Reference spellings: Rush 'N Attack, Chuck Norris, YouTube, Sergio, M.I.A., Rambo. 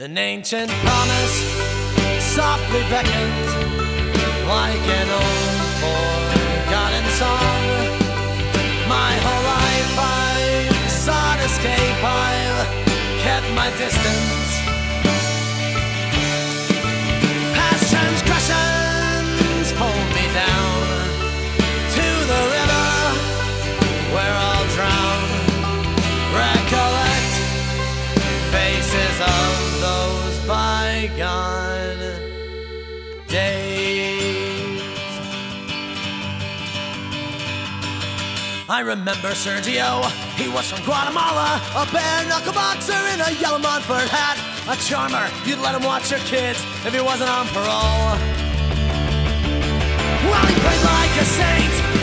An ancient promise softly beckons, like an old forgotten song. My whole life I've sought escape, I've kept my distance. Past transgressions pull me down to the river where I'll drown. Recollect faces of gone days. I remember Sergio, he was from Guatemala, a bare-knuckle boxer in a yellow Montford hat, a charmer, you'd let him watch your kids if he wasn't on parole. Well, he played like a saint.